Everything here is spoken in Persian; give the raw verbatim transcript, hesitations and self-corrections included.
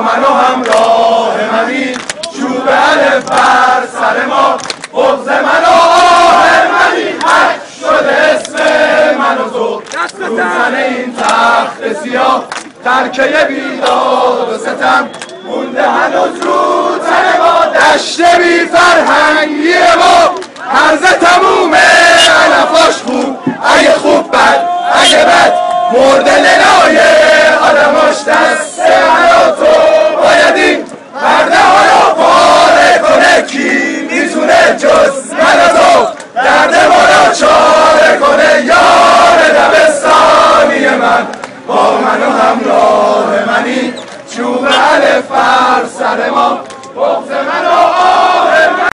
من و همراه منی، چوب الف بر سر ما، بغض من و آه منی. حک شده اسم من و تو روزن این تخت سیاه، ترکه بیداد و ستم مونده هنوز رو تن ما. دشت بی فرهنگی ما هرزه تمومه علفاش خوب، اگه خوب بد اگه بد مرده لنایه آدماش. دست من و تو باید این پرده ها رو پاره کنه، کی میتونه جز من و تو درد ما رو چاره کنه؟ یار دبستانی من، با من و همراه منی، چوب الف بر سر ما، بغض من و